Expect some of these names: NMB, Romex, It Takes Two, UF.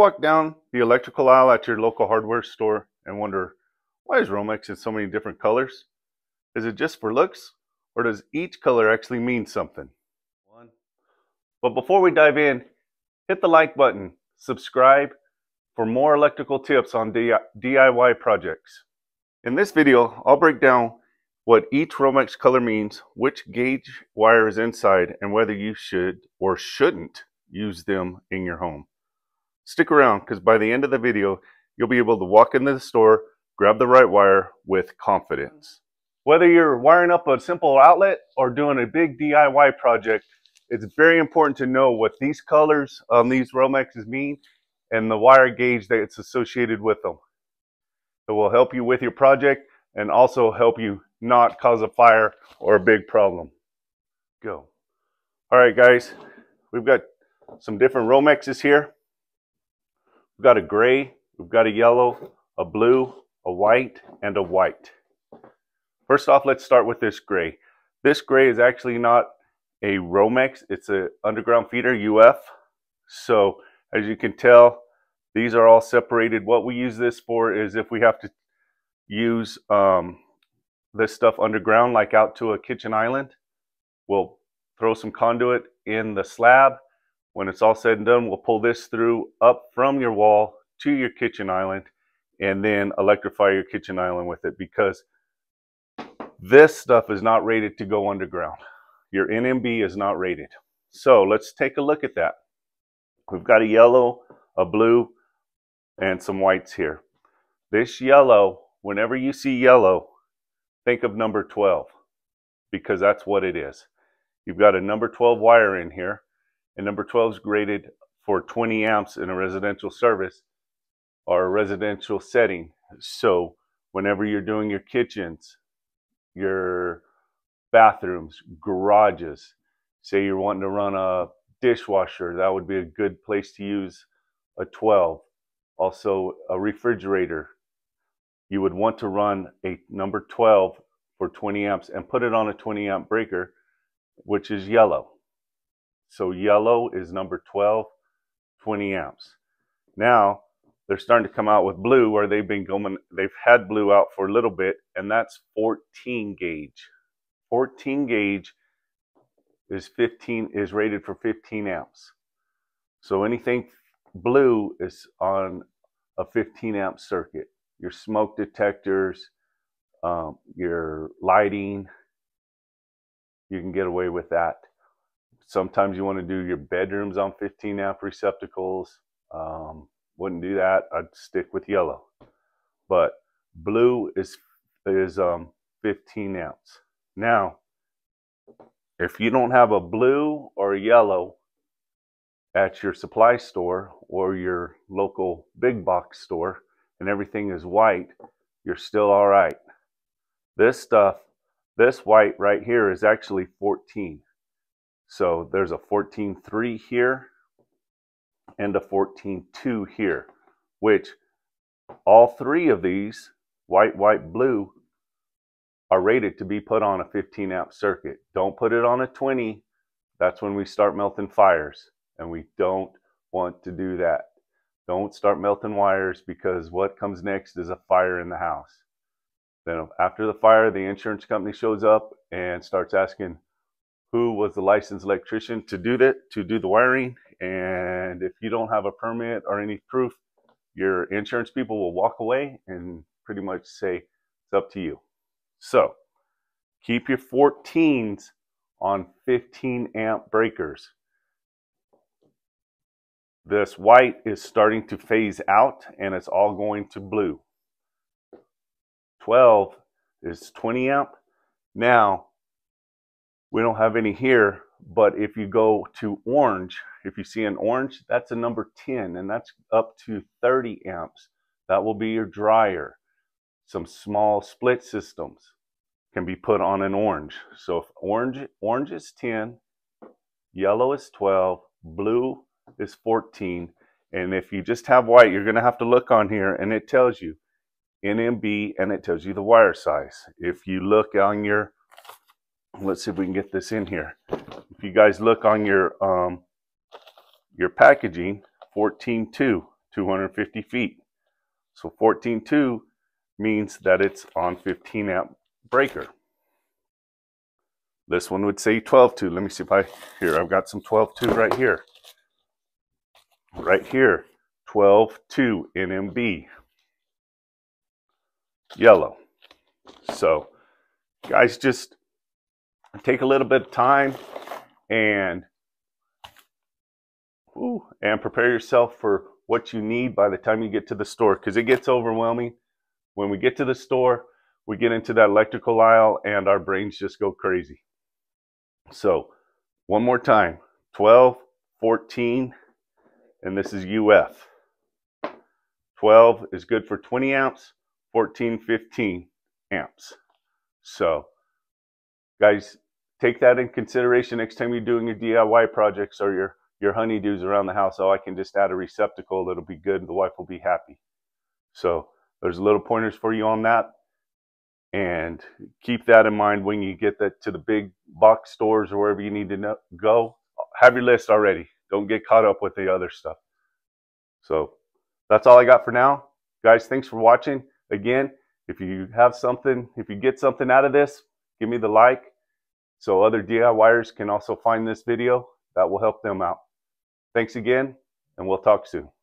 walk down the electrical aisle at your local hardware store and wonder, why is Romex in so many different colors? Is it just for looks, or does each color actually mean something? But before we dive in, hit the like button, subscribe for more electrical tips on DIY projects. In this video, I'll break down what each Romex color means, which gauge wire is inside, and whether you should or shouldn't use them in your home. Stick around, because by the end of the video, you'll be able to walk into the store, grab the right wire with confidence. Whether you're wiring up a simple outlet or doing a big DIY project, it's very important to know what these colors on these Romexes mean and the wire gauge that it's associated with them. It will help you with your project and also help you not cause a fire or a big problem. Go. All right, guys, we've got some different Romexes here. We've got a gray, we've got a yellow, a blue, a white, and a white. First off, let's start with this gray. This gray is actually not a Romex, it's an underground feeder, UF. So as you can tell, these are all separated. What we use this for is if we have to use this stuff underground, like out to a kitchen island, we'll throw some conduit in the slab. When it's all said and done, we'll pull this through up from your wall to your kitchen island and then electrify your kitchen island with it, because this stuff is not rated to go underground. Your NMB is not rated. So let's take a look at that. We've got a yellow, a blue, and some whites here. This yellow, whenever you see yellow, think of number 12, because that's what it is. You've got a number 12 wire in here, and number 12 is graded for 20 amps in a residential service or a residential setting. So whenever you're doing your kitchens, your bathrooms, garages, say you're wanting to run a dishwasher, that would be a good place to use a 12. Also, a refrigerator, you would want to run a number 12 for 20 amps and put it on a 20 amp breaker, which is yellow. So yellow is number 12, 20 amps. Now they're starting to come out with blue, or they've had blue out for a little bit, and that's 14 gauge. 14 gauge is rated for 15 amps. So anything blue is on a 15 amp circuit. Your smoke detectors, your lighting, you can get away with that. Sometimes you want to do your bedrooms on 15 amp receptacles. Wouldn't do that. I'd stick with yellow. But blue is 15 amps. Now, if you don't have a blue or a yellow at your supply store or your local big box store and everything is white, you're still all right. This stuff, this white right here is actually 14. So there's a 14.3 here and a 14.2 here, which all three of these, white, blue, are rated to be put on a 15 amp circuit. Don't put it on a 20. That's when we start melting fires, and we don't want to do that. Don't start melting wires, because what comes next is a fire in the house. Then after the fire, the insurance company shows up and starts asking who was the licensed electrician to do the wiring. And if you don't have a permit or any proof, your insurance people will walk away and pretty much say, it's up to you. So keep your 14s on 15 amp breakers. This white is starting to phase out, and it's all going to blue. 12 is 20 amp. Now, we don't have any here, but if you go to orange, if you see an orange, that's a number 10, and that's up to 30 amps. That will be your dryer. Some small split systems can be put on an orange. So if orange is 10, yellow is 12, blue is 14, and if you just have white, you're gonna have to look on here, and it tells you NMB, and it tells you the wire size. If you look on your, let's see if we can get this in here. If you guys look on your packaging, 14.2, 250 feet. So 14.2 means that it's on 15 amp breaker. This one would say 12.2. Let me see if I've got some 12.2 right here. Right here, 12.2 NMB, yellow. So guys, just take a little bit of time and prepare yourself for what you need by the time you get to the store, because it gets overwhelming. When we get to the store, we get into that electrical aisle and our brains just go crazy. So one more time, 12, 14, and this is UF. 12 is good for 20 amps, 14, 15 amps. So guys, take that in consideration next time you're doing your DIY projects or your honeydews around the house. Oh, I can just add a receptacle. That'll be good. The wife will be happy. So there's little pointers for you on that. And keep that in mind when you get that to the big box stores or wherever you need to go. Have your list already. Don't get caught up with the other stuff. So that's all I got for now. Guys, thanks for watching. Again, if you get something out of this, give me the like so other DIYers can also find this video. That will help them out. Thanks again, and we'll talk soon.